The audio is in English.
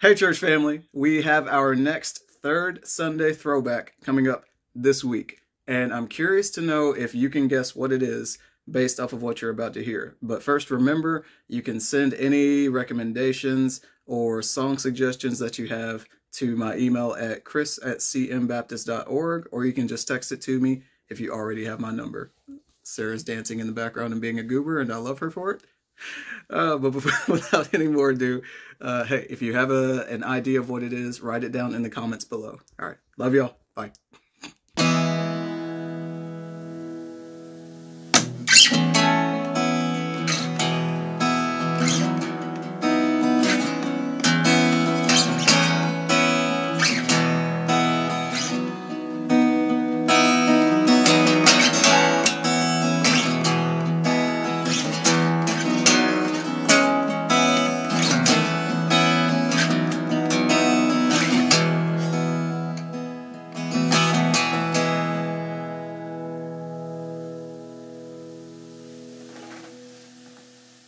Hey, church family, we have our next third Sunday throwback coming up this week, and I'm curious to know if you can guess what it is based off of what you're about to hear. But first, remember, you can send any recommendations or song suggestions that you have to my email at chris@cmbaptist.org, or you can just text it to me if you already have my number. Sarah's dancing in the background and being a goober, and I love her for it. Without any more ado, hey, if you have an idea of what it is, write it down in the comments below. All right. Love y'all. Bye.